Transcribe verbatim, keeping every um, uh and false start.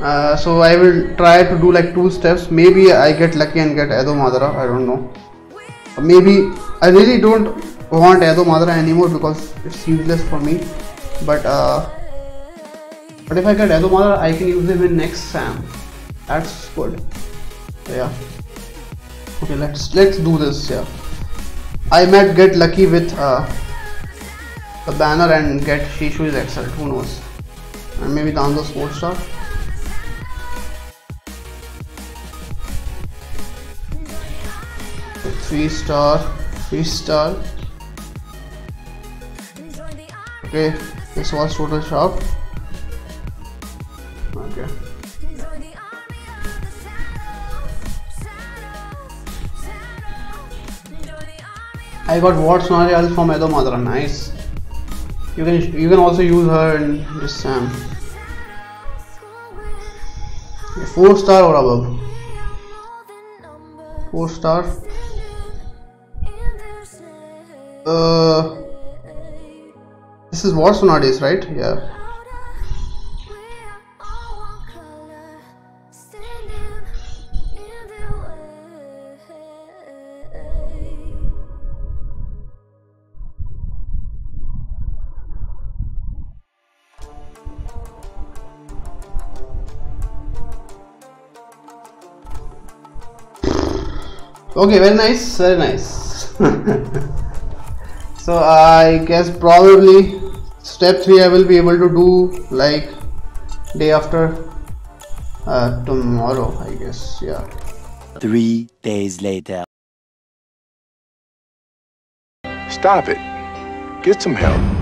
Uh, so I will try to do like two steps. Maybe I get lucky and get Edo Madara, I don't know. Maybe I really don't want Edo Madara anymore because it's useless for me. But uh, but if I get Edo Madara, I can use him in next SAM. That's good. Yeah. Okay, let's let's do this. Yeah. I might get lucky with uh, the banner and get Shishui's Excel. Who knows? And maybe Danzo Sports Star. Three star, three star. Okay, this was total shop. Okay. I got Ward Tsunade from Edo Madara. Nice. You can you can also use her in this SAM. Um, four star or above. Four star. Uh, this is Ward Tsunade's, right? Yeah. Okay, very nice, very nice. So I guess probably step three I will be able to do like day after uh, tomorrow, I guess. Yeah. Three days later. Stop it. Get some help.